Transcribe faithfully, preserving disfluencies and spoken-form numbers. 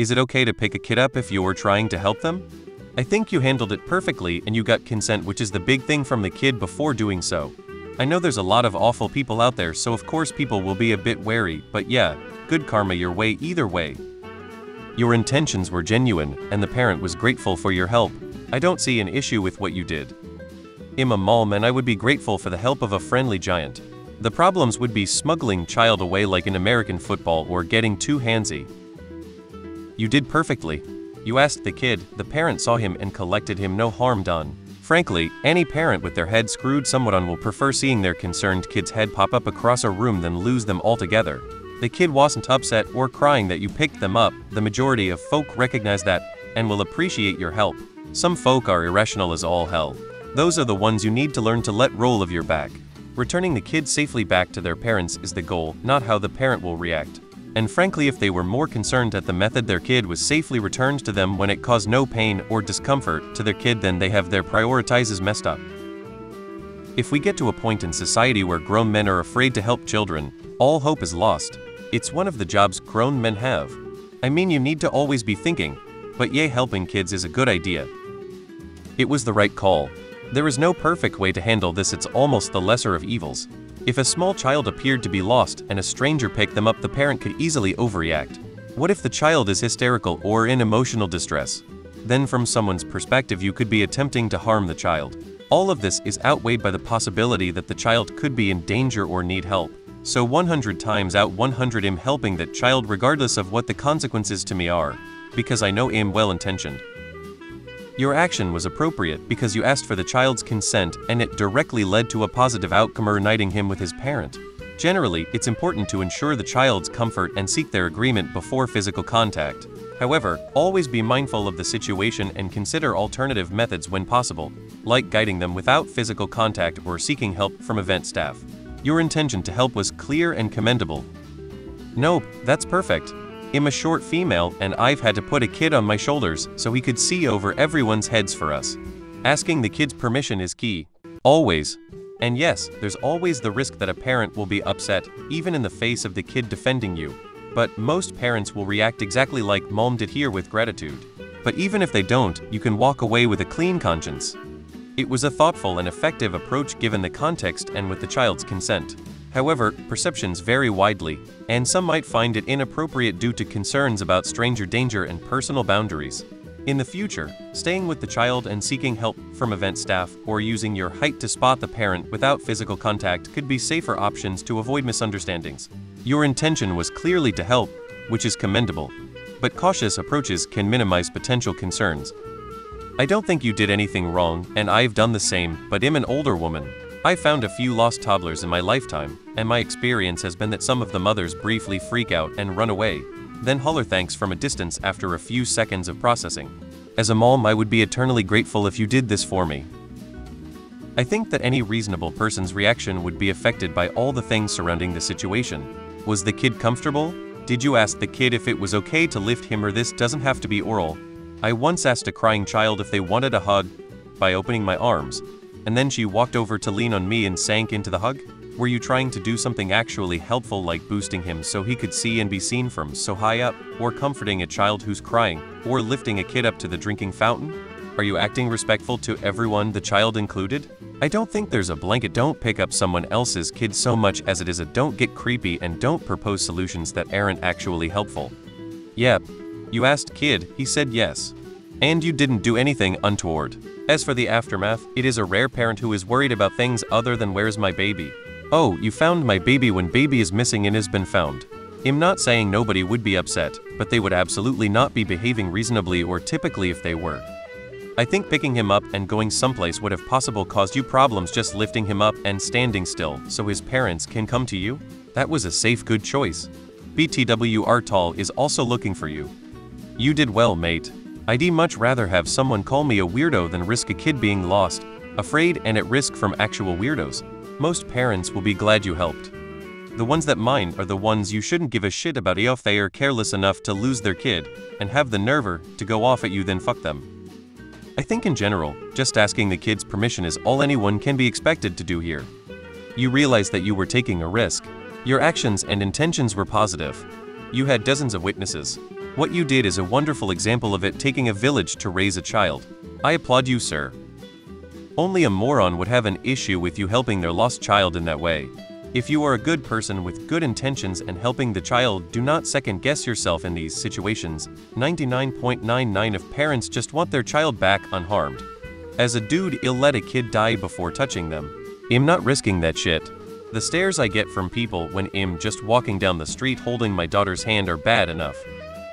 Is it okay to pick a kid up if you were trying to help them? I think you handled it perfectly and you got consent, which is the big thing, from the kid before doing so. I know there's a lot of awful people out there, so of course people will be a bit wary, but yeah, good karma your way either way. Your intentions were genuine, and the parent was grateful for your help. I don't see an issue with what you did. I'm a mom and I would be grateful for the help of a friendly giant. The problems would be smuggling child away like in American football or getting too handsy. You did perfectly. You asked the kid, the parent saw him and collected him, no harm done. Frankly, any parent with their head screwed somewhat on will prefer seeing their concerned kid's head pop up across a room than lose them altogether. The kid wasn't upset or crying that you picked them up. The majority of folk recognize that and will appreciate your help. Some folk are irrational as all hell. Those are the ones you need to learn to let roll of your back. Returning the kid safely back to their parents is the goal, not how the parent will react. And frankly, if they were more concerned at the method their kid was safely returned to them when it caused no pain or discomfort to their kid, then they have their prioritizes messed up. If we get to a point in society where grown men are afraid to help children, all hope is lost. It's one of the jobs grown men have. I mean, you need to always be thinking, but yay, helping kids is a good idea. It was the right call. There is no perfect way to handle this, it's almost the lesser of evils. If a small child appeared to be lost and a stranger picked them up, the parent could easily overreact. What if the child is hysterical or in emotional distress? Then from someone's perspective you could be attempting to harm the child. All of this is outweighed by the possibility that the child could be in danger or need help. So one hundred times out of one hundred I'm helping that child regardless of what the consequences to me are, because I know I'm well-intentioned. Your action was appropriate because you asked for the child's consent and it directly led to a positive outcome, reuniting him with his parent. Generally, it's important to ensure the child's comfort and seek their agreement before physical contact. However, always be mindful of the situation and consider alternative methods when possible, like guiding them without physical contact or seeking help from event staff. Your intention to help was clear and commendable. Nope, that's perfect. I'm a short female and I've had to put a kid on my shoulders so he could see over everyone's heads for us. Asking the kid's permission is key. Always. And yes, there's always the risk that a parent will be upset, even in the face of the kid defending you. But most parents will react exactly like mom did here, with gratitude. But even if they don't, you can walk away with a clean conscience. It was a thoughtful and effective approach given the context and with the child's consent. However, perceptions vary widely, and some might find it inappropriate due to concerns about stranger danger and personal boundaries. In the future, staying with the child and seeking help from event staff or using your height to spot the parent without physical contact could be safer options to avoid misunderstandings. Your intention was clearly to help, which is commendable, but cautious approaches can minimize potential concerns. I don't think you did anything wrong, and I've done the same, but I'm an older woman. I found a few lost toddlers in my lifetime, and my experience has been that some of the mothers briefly freak out and run away, then holler thanks from a distance after a few seconds of processing. As a mom, I would be eternally grateful if you did this for me. I think that any reasonable person's reaction would be affected by all the things surrounding the situation. Was the kid comfortable? Did you ask the kid if it was okay to lift him, or this doesn't have to be oral? I once asked a crying child if they wanted a hug by opening my arms, and then she walked over to lean on me and sank into the hug. Were you trying to do something actually helpful, like boosting him so he could see and be seen from so high up, or comforting a child who's crying, or lifting a kid up to the drinking fountain? Are you acting respectful to everyone, the child included? I don't think there's a blanket don't pick up someone else's kid so much as it is a don't get creepy and don't propose solutions that aren't actually helpful. Yep. You asked kid, he said yes. And you didn't do anything untoward. As for the aftermath, it is a rare parent who is worried about things other than where's my baby. Oh, you found my baby when baby is missing and has been found. I'm not saying nobody would be upset, but they would absolutely not be behaving reasonably or typically if they were. I think picking him up and going someplace would have possibly caused you problems. Just lifting him up and standing still so his parents can come to you? That was a safe good choice. B T W R Tall is also looking for you. You did well, mate. I'd much rather have someone call me a weirdo than risk a kid being lost, afraid, and at risk from actual weirdos. Most parents will be glad you helped. The ones that mind are the ones you shouldn't give a shit about if they are careless enough to lose their kid and have the nerve to go off at you, then fuck them. I think in general, just asking the kid's permission is all anyone can be expected to do here. You realize that you were taking a risk. Your actions and intentions were positive. You had dozens of witnesses. What you did is a wonderful example of it taking a village to raise a child. I applaud you, sir. Only a moron would have an issue with you helping their lost child in that way. If you are a good person with good intentions and helping the child, do not second guess yourself in these situations. ninety-nine point nine nine of parents just want their child back unharmed. As a dude, I'll let a kid die before touching them. I'm not risking that shit. The stares I get from people when I'm just walking down the street holding my daughter's hand are bad enough.